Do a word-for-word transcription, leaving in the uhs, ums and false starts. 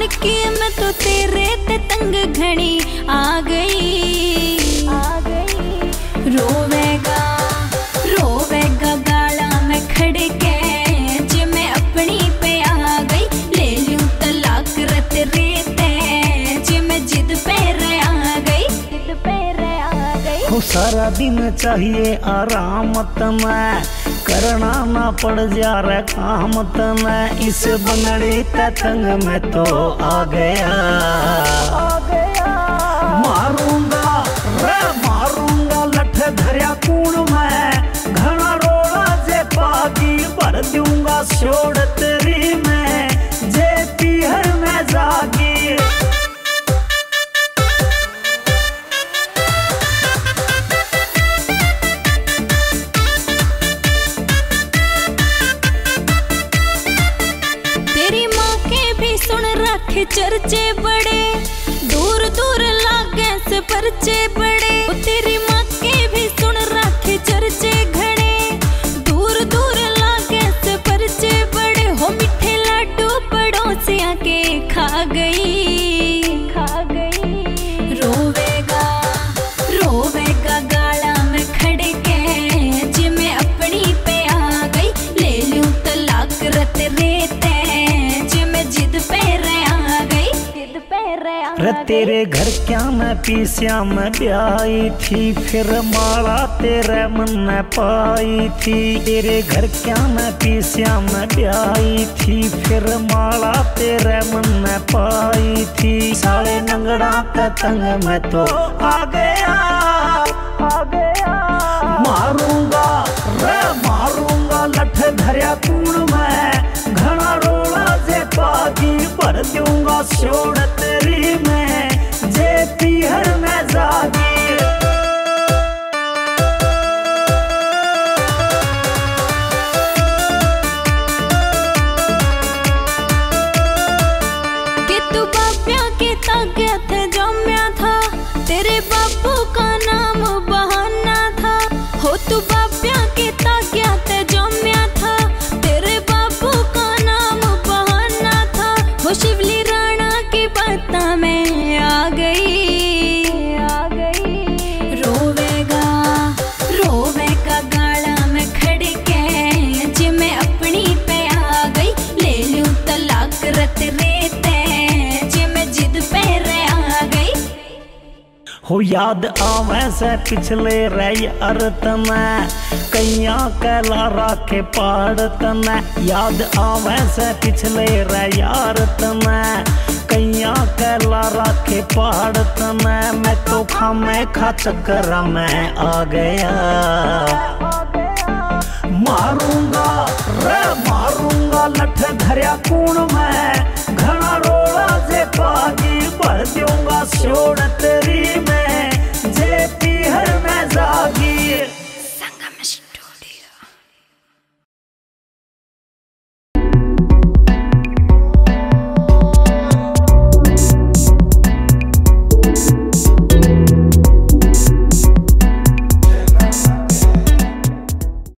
लड़की मैं तो तेरे ते तंग घड़ी आ गई आ गई। रोवेगा रोवेगा गाला मैं खड़े कैच मैं अपनी पे आ गई। ले लूं तलाक रत रेते जे मैं जिद पे रह आ गई जिद पे रह आ गई। हो सारा दिन चाहिए आराम तमें करना ना पड़ जा रहा काम तना। इस बंगड़े का तंग में तो आ गया आ गया। मारूंगा रे मारूंगा लठ धरिया कूण मैं घना रोड़ा जे पागी भर दूंगा छोड़ तेरी मैं जे पीहर में जागी। चर्चे बड़े दूर दूर लागे से परचे बड़े। तेरी माँ के भी सुन रखे चर्चे घड़े दूर दूर लागे से परचे बड़े। हो मिठे लाडू पड़ोसिया के खा गई खा गई। रोवेगा रोवेगा गाला में खड़े कैच मैं अपनी पे आ गई। ले लूं तलाक रत रेते जे मैं जिद पे तेरे घर क्या मैं पीसिया मैं ब्याई थी फिर माला तेरे मन में पाई थी। तेरे घर क्या मैं पीसिया मैं ब्याई थी फिर माला तेरे मन में पाई थी। साले नंगड़ा का तंग मैं तो आ गया आ गया। मारूंगा रे मारूंगा लठ धरिया कूण मैं घना रोड़ा जे पागी भर दूंगा छोड़ तेरी मैं जे पीहर में जागी। कि तू बापिया के ताग्या थे जम्या था तेरे बापू का नाम बहाना था। हो तू बापिया के ताग्या थे जम्या था तेरे बापू का नाम बहाना था। हो शिवली पता मैं आ गई आ गई। रोवेगा रोवेगा गाला मैं खड़े कैच मैं अपनी पे आ गई। ले लूं तलाक रत रेते जे मैं जिद पे रह आ गई। हो याद आवे से पिछले रह अर्थ में कैया कैला राखे पाड़ तमें। याद आवे से पिछले रह यार तमें कैया कैला राखे पहाड़ तमें। मैं तो खा मैं खा चक्कर मैं आ गया आ गया। मारूंगा रे मारूंगा लठ धरिया कूण मैं घना रोड़ा जे पागी भर दूंगा छोड़ तेरी